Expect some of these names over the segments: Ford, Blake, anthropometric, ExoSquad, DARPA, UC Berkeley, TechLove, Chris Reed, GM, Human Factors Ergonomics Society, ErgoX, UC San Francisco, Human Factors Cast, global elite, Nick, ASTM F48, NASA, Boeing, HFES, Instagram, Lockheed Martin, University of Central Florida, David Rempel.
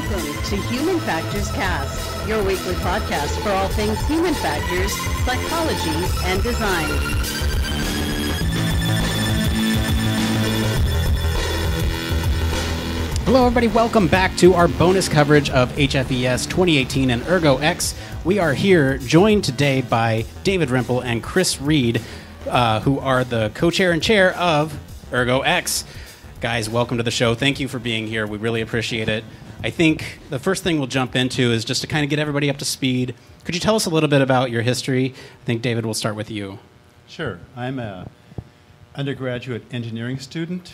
Welcome to Human Factors Cast, your weekly podcast for all things human factors, psychology, and design. Hello, everybody. Welcome back to our bonus coverage of HFES 2018 and ErgoX. We are here joined today by David Rempel and Chris Reed, who are the co-chair and chair of ErgoX. Guys, welcome to the show. Thank you for being here. We really appreciate it. I think the first thing we'll jump into is just to kind of get everybody up to speed. Could you tell us a little bit about your history? I think, David, we'll start with you. Sure. I'm an undergraduate engineering student,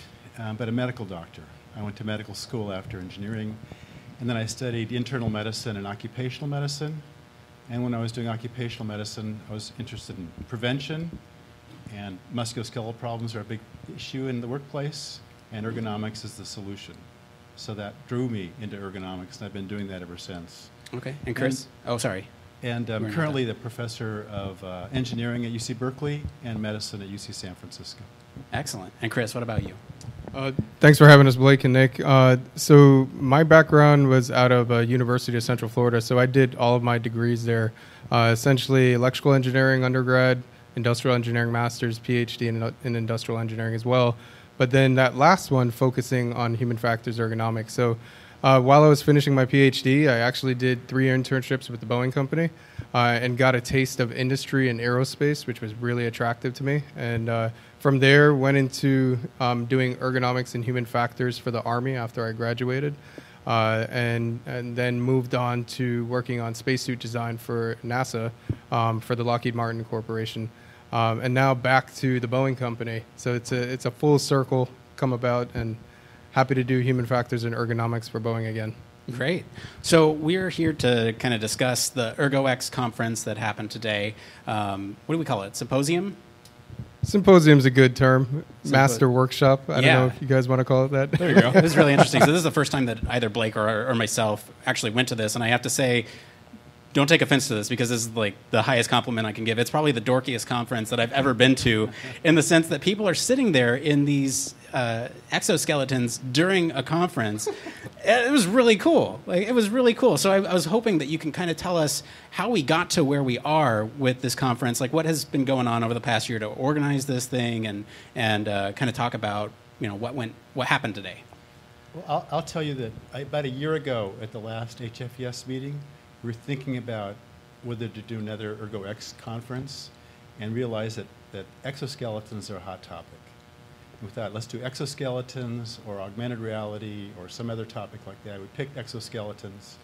but a medical doctor. I went to medical school after engineering, and then I studied internal medicine and occupational medicine. And when I was doing occupational medicine, I was interested in prevention, and musculoskeletal problems are a big issue in the workplace. And ergonomics is the solution. So that drew me into ergonomics, and I've been doing that ever since. Okay. And Chris? And I'm currently the professor of engineering at UC Berkeley and medicine at UC San Francisco. Excellent. And Chris, what about you? Thanks for having us, Blake and Nick. So my background was out of University of Central Florida, so I did all of my degrees there. Essentially electrical engineering undergrad, industrial engineering master's, PhD in industrial engineering as well. But then that last one focusing on human factors ergonomics. So while I was finishing my PhD, I actually did 3 internships with the Boeing company and got a taste of industry and aerospace, which was really attractive to me. And from there, went into doing ergonomics and human factors for the Army after I graduated, and then moved on to working on spacesuit design for NASA for the Lockheed Martin Corporation. And now back to the Boeing company. So it's a full circle come about, and happy to do human factors and ergonomics for Boeing again. Great. So we're here to kind of discuss the ErgoX conference that happened today. What do we call it? Symposium? Symposium is a good term. Master workshop. I don't know if you guys want to call it that. There you go. This is really interesting. So this is the first time that either Blake or myself actually went to this, and I have to say, don't take offense to this, because this is like the highest compliment I can give. It's probably the dorkiest conference that I've ever been to, in the sense that people are sitting there in these exoskeletons during a conference. It was really cool. Like, it was really cool. So I was hoping that you can kind of tell us how we got to where we are with this conference, like what has been going on over the past year to organize this thing, and kind of talk about, you know, what happened today. Well, I'll tell you that about a year ago at the last HFES meeting, we were thinking about whether to do another ErgoX conference, and realized that exoskeletons are a hot topic. And we thought, let's do exoskeletons or augmented reality or some other topic like that. We picked exoskeletons.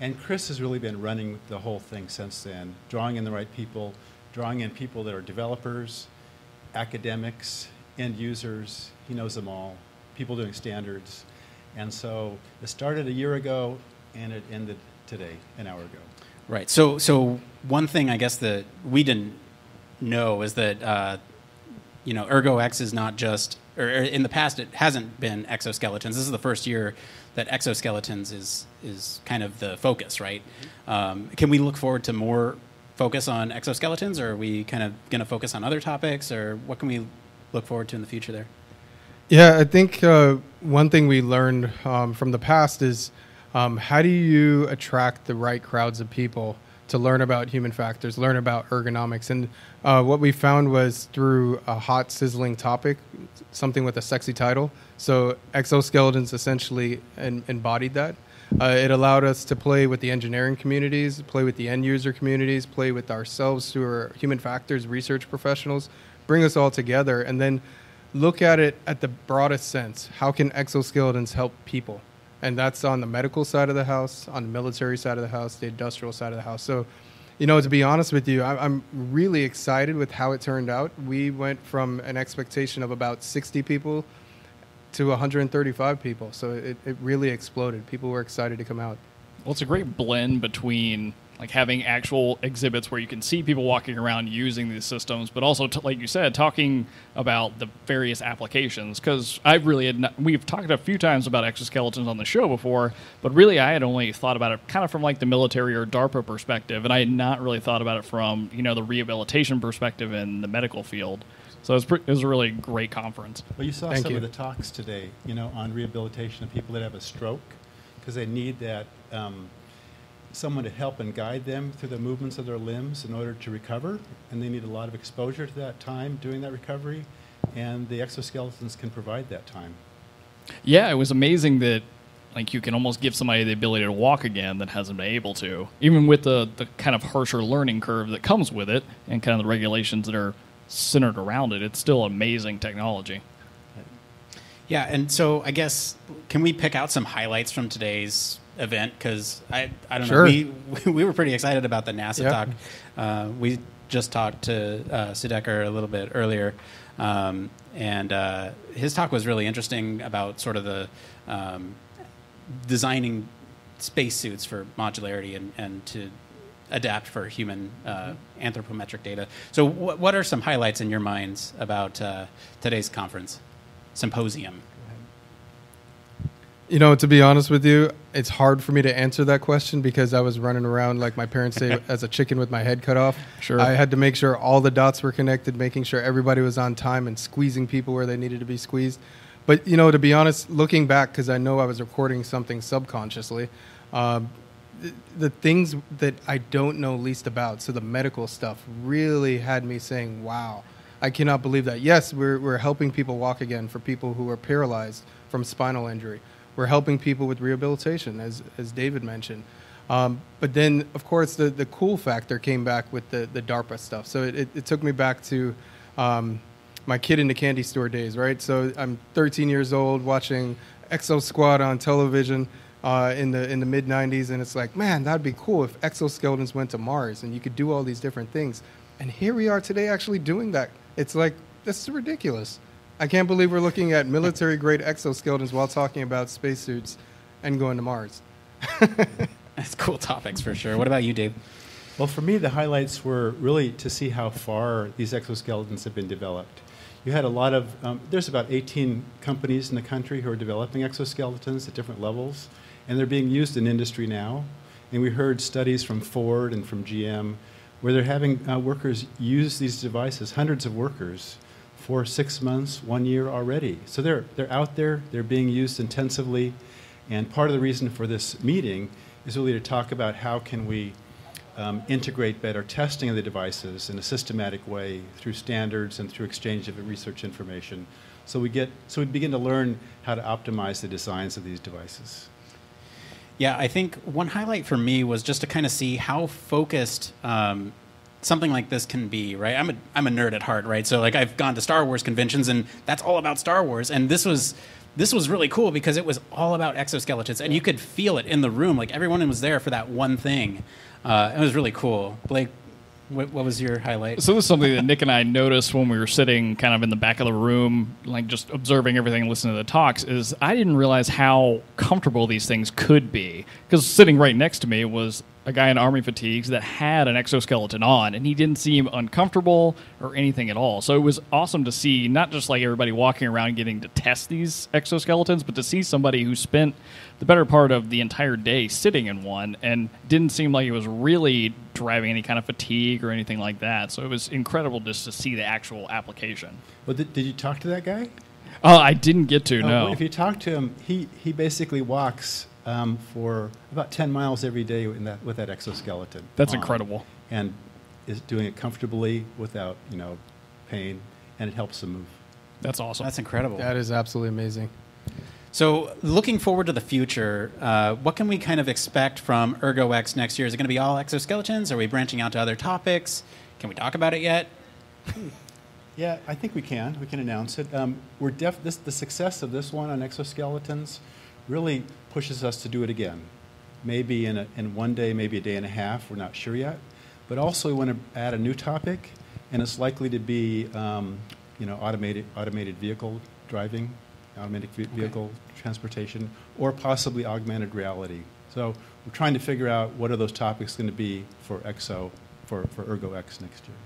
And Chris has really been running the whole thing since then, drawing in the right people, drawing in people that are developers, academics, end users. He knows them all, people doing standards. And so it started a year ago, and it ended today, an hour ago. Right. So one thing I guess that we didn't know is that ErgoX is not just, or in the past it hasn't been exoskeletons. This is the first year that exoskeletons is kind of the focus, right? Can we look forward to more focus on exoskeletons, or are we kind of going to focus on other topics, or what can we look forward to in the future there? Yeah, I think one thing we learned from the past is, how do you attract the right crowds of people to learn about human factors, learn about ergonomics? And what we found was through a hot, sizzling topic, something with a sexy title. So exoskeletons essentially embodied that. It allowed us to play with the engineering communities, play with the end user communities, play with ourselves who are human factors research professionals, bring us all together, and then look at it at the broadest sense. How can exoskeletons help people? And that's on the medical side of the house, on the military side of the house, the industrial side of the house. So, you know, to be honest with you, I'm really excited with how it turned out. We went from an expectation of about 60 people to 135 people. So it really exploded. People were excited to come out. Well, it's a great blend between like having actual exhibits where you can see people walking around using these systems, but also, like you said, talking about the various applications. Because we've talked a few times about exoskeletons on the show before, but really I had only thought about it kind of from like the military or DARPA perspective, and I had not really thought about it from, you know, the rehabilitation perspective in the medical field. So it was a really great conference. Well, you saw some of the talks today, you know, on rehabilitation of people that have a stroke, because they need that someone to help and guide them through the movements of their limbs in order to recover, and they need a lot of exposure to that time doing that recovery, and the exoskeletons can provide that time. Yeah, it was amazing that like you can almost give somebody the ability to walk again that hasn't been able to, even with the kind of harsher learning curve that comes with it and kind of the regulations that are centered around it. It's still amazing technology. Yeah, and so I guess, can we pick out some highlights from today's event? Because I don't know, we were pretty excited about the NASA talk. We just talked to Sudecker a little bit earlier, and his talk was really interesting about sort of the designing spacesuits for modularity and to adapt for human anthropometric data. So what are some highlights in your minds about today's conference? Symposium. You know, to be honest with you, it's hard for me to answer that question because I was running around, like my parents say, as a chicken with my head cut off. Sure. I had to make sure all the dots were connected, making sure everybody was on time and squeezing people where they needed to be squeezed. But, you know, to be honest, looking back, because I know I was recording something subconsciously, the things that I don't know least about, so the medical stuff, really had me saying, wow. I cannot believe that. Yes, we're helping people walk again for people who are paralyzed from spinal injury. We're helping people with rehabilitation, as David mentioned. But then, of course, the cool factor came back with the DARPA stuff. So it took me back to my kid in the candy store days, right? So I'm 13 years old watching ExoSquad on television in the mid-'90s, and it's like, man, that'd be cool if exoskeletons went to Mars and you could do all these different things. And here we are today actually doing that. It's like, this is ridiculous. I can't believe we're looking at military-grade exoskeletons while talking about spacesuits and going to Mars. That's cool topics for sure. What about you, Dave? Well, for me, the highlights were really to see how far these exoskeletons have been developed. You had a lot of, there's about 18 companies in the country who are developing exoskeletons at different levels, and they're being used in industry now. And we heard studies from Ford and from GM where they're having workers use these devices, hundreds of workers, for 6 months, 1 year already. So they're out there, they're being used intensively, and part of the reason for this meeting is really to talk about how can we integrate better testing of the devices in a systematic way through standards and through exchange of research information. So we begin to learn how to optimize the designs of these devices. Yeah, I think one highlight for me was just to kind of see how focused something like this can be, right? I'm a nerd at heart, right? So like I've gone to Star Wars conventions and that's all about Star Wars, and this was really cool because it was all about exoskeletons and you could feel it in the room, like everyone was there for that one thing. It was really cool. Blake, what was your highlight? So this is something that Nick and I noticed when we were sitting kind of in the back of the room, like just observing everything and listening to the talks, is I didn't realize how comfortable these things could be. Because sitting right next to me was a guy in army fatigues that had an exoskeleton on, and he didn't seem uncomfortable or anything at all. So it was awesome to see, not just like everybody walking around getting to test these exoskeletons, but to see somebody who spent the better part of the entire day sitting in one and didn't seem like it was really driving any kind of fatigue or anything like that. So it was incredible just to see the actual application. Well, did you talk to that guy? I didn't get to, no. Well, if you talk to him, he basically walks for about 10 miles every day with that exoskeleton. That's incredible. And is doing it comfortably without, pain, and it helps them move. That's awesome. That's incredible. That is absolutely amazing. So looking forward to the future, what can we kind of expect from ErgoX next year? Is it going to be all exoskeletons? Are we branching out to other topics? Can we talk about it yet? Yeah, I think we can. We can announce it. The success of this one on exoskeletons really pushes us to do it again, maybe in one day, maybe a day and a half. We're not sure yet. But also we want to add a new topic, and it's likely to be automated vehicle driving, automatic vehicle transportation, or possibly augmented reality. So we're trying to figure out what are those topics going to be for ErgoX next year.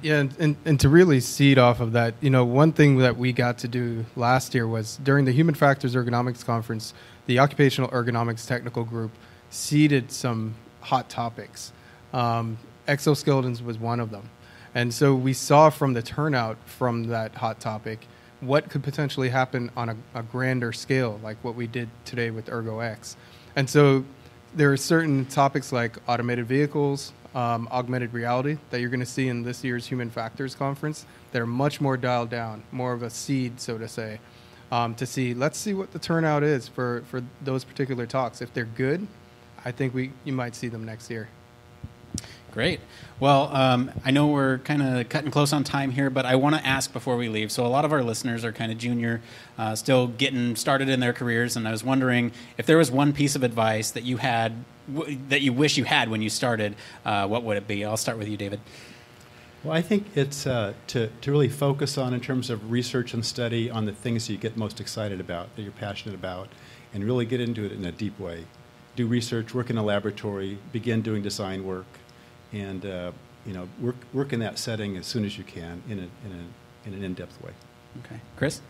Yeah, and to really seed off of that, one thing that we got to do last year was during the Human Factors Ergonomics Conference, the Occupational Ergonomics Technical Group seeded some hot topics. Exoskeletons was one of them. And so we saw from the turnout from that hot topic what could potentially happen on a grander scale, like what we did today with ErgoX. And so there are certain topics like automated vehicles, augmented reality, that you're going to see in this year's Human Factors Conference that are much more dialed down, more of a seed, so to say, to see, let's see what the turnout is for those particular talks. If they're good, I think you might see them next year. Great. Well, I know we're kind of cutting close on time here, but I want to ask before we leave. So a lot of our listeners are kind of junior, still getting started in their careers, and I was wondering if there was one piece of advice that you had that you wish you had when you started, what would it be? I'll start with you, David. Well, I think it's to really focus on, in terms of research and study, on the things that you get most excited about, that you're passionate about, and really get into it in a deep way. Do research, work in a laboratory, begin doing design work, and work in that setting as soon as you can in an in-depth way. Okay, Chris?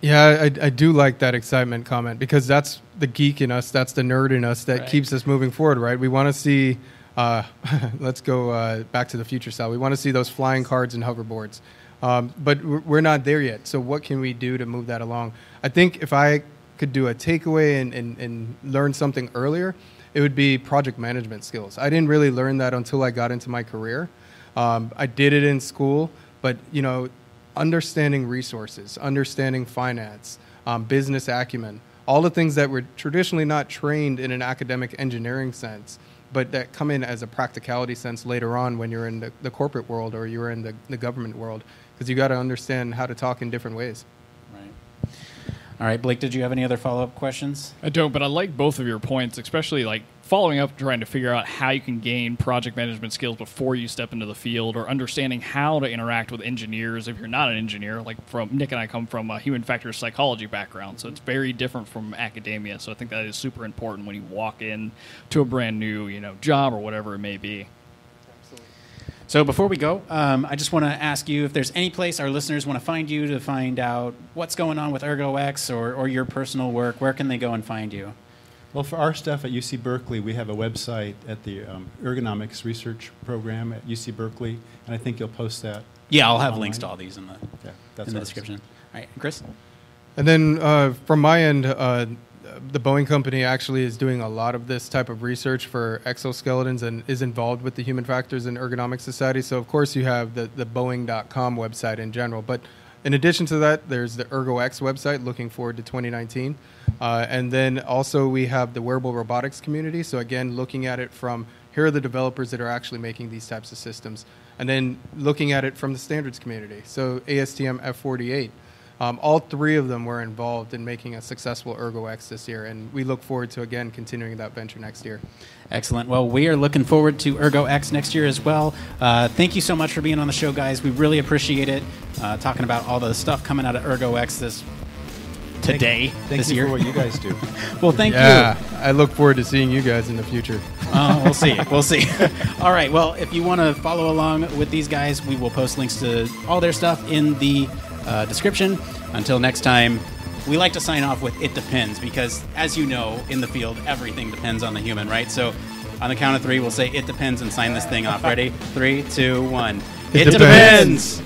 Yeah, I do like that excitement comment, because that's the geek in us, that's the nerd in us that keeps us moving forward, right? We want to see, let's go back to the future style. We want to see those flying cards and hoverboards, but we're not there yet. So what can we do to move that along? I think if I could do a takeaway and learn something earlier, it would be project management skills. I didn't really learn that until I got into my career. I did it in school, but understanding resources, understanding finance, business acumen, all the things that we're traditionally not trained in an academic engineering sense, but that come in as a practicality sense later on when you're in the corporate world or you're in the government world, because you got to understand how to talk in different ways. All right, Blake, did you have any other follow-up questions? I don't, but I like both of your points, especially like following up trying to figure out how you can gain project management skills before you step into the field, or understanding how to interact with engineers if you're not an engineer. Like Nick and I come from a human factors psychology background, so it's very different from academia. So I think that is super important when you walk in to a brand new job or whatever it may be. So before we go, I just want to ask you if there's any place our listeners want to find you to find out what's going on with ErgoX or your personal work. Where can they go and find you? Well, for our stuff at UC Berkeley, we have a website at the Ergonomics Research Program at UC Berkeley, and I think you'll post that. Yeah, I'll have online links to all these in the description. All right, Chris? And then from my end, the Boeing company actually is doing a lot of this type of research for exoskeletons and is involved with the Human Factors and Ergonomics Society. So, of course, you have the Boeing.com website in general. But in addition to that, there's the ErgoX website, looking forward to 2019. And then also we have the wearable robotics community. So, again, looking at it from here are the developers that are actually making these types of systems. And then looking at it from the standards community. So ASTM F48. All three of them were involved in making a successful ErgoX this year, and we look forward to, again, continuing that venture next year. Excellent. Well, we are looking forward to ErgoX next year as well. Thank you so much for being on the show, guys. We really appreciate it, talking about all the stuff coming out of ErgoX this year. Thank you for what you guys do. Well, thank you. Yeah, I look forward to seeing you guys in the future. We'll see. We'll see. All right. Well, if you want to follow along with these guys, we will post links to all their stuff in the description. Until next time, we like to sign off with "It depends," because as you know, in the field, everything depends on the human, right? So on the count of three, we'll say "It depends" and sign this thing off. Ready? 3, 2, 1. It depends.